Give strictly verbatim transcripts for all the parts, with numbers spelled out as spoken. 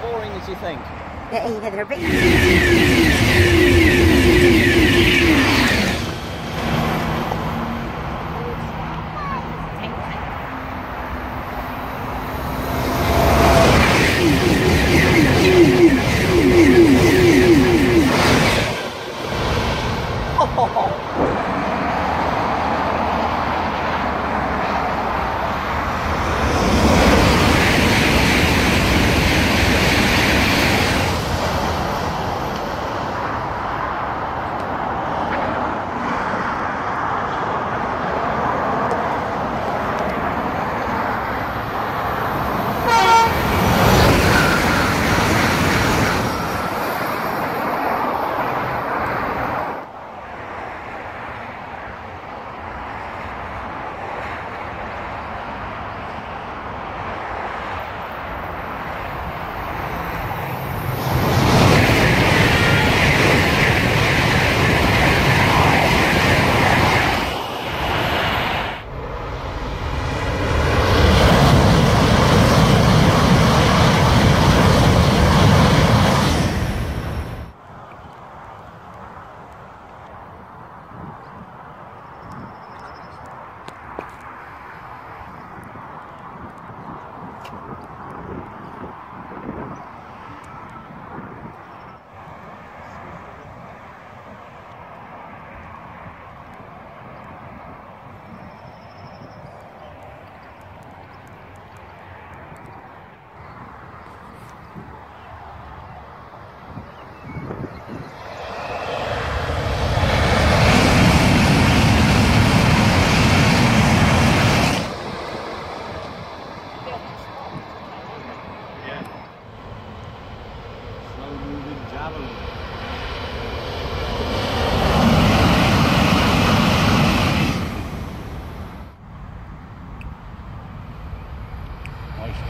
boring as you think. Yeah, yeah, they're a bit...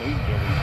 Eight